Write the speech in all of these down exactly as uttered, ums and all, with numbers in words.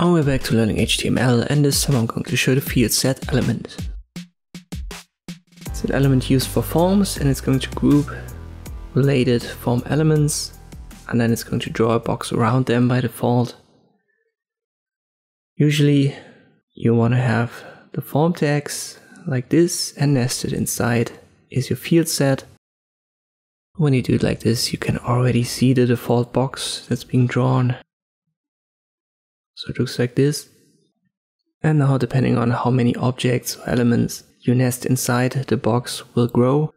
And we're back to learning H T M L, and this time I'm going to show the field set element. It's an element used for forms, and it's going to group related form elements, and then it's going to draw a box around them by default. Usually you want to have the form tags like this, and nested inside is your field set. When you do it like this, you can already see the default box that's being drawn. So it looks like this. And now, depending on how many objects or elements you nest inside, the box will grow.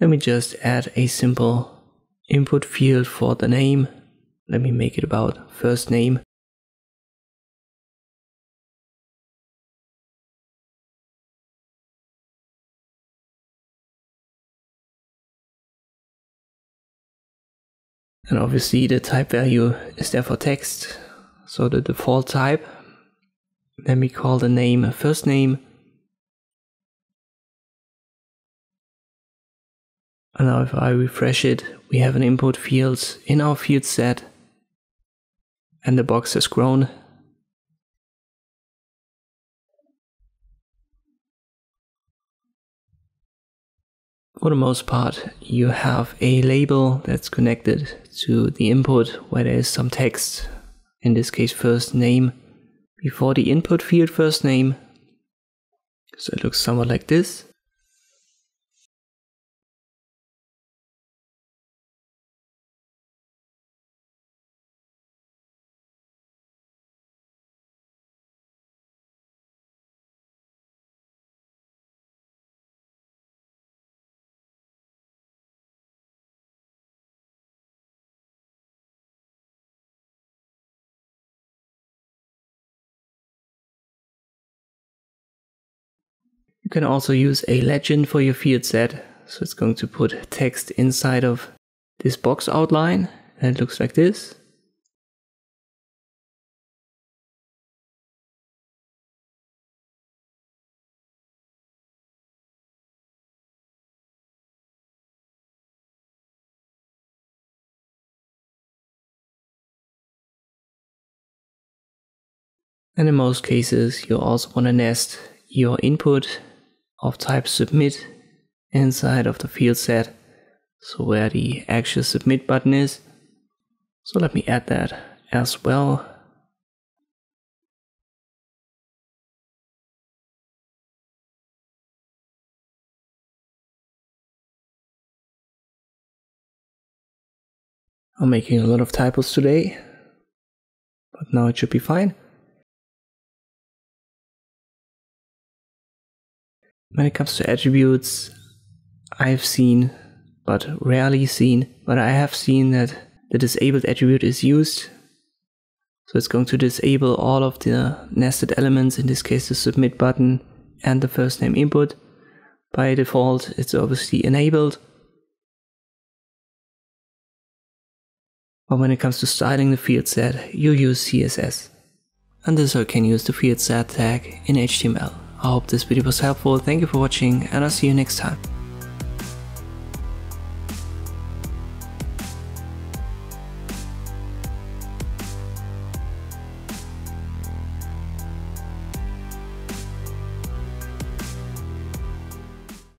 Let me just add a simple input field for the name. Let me make it about first name. And obviously the type value is there for text. So the default type, then we call the name first name. And now if I refresh it, we have an input field in our field set, and the box has grown. For the most part, you have a label that's connected to the input where there is some text. In this case, first name, before the input field first name. So it looks somewhat like this. You can also use a legend for your field set, so it's going to put text inside of this box outline, and it looks like this. And in most cases, you also want to nest your input of type submit inside of the field set, so where the actual submit button is. So let me add that as well. I'm making a lot of typos today, but now it should be fine. When it comes to attributes, I've seen, but rarely seen, but I have seen that the disabled attribute is used. So it's going to disable all of the nested elements, in this case the submit button and the first name input. By default, it's obviously enabled. But when it comes to styling the field set, you use C S S. And this I can use the field set tag in H T M L. I hope this video was helpful. Thank you for watching, and I'll see you next time.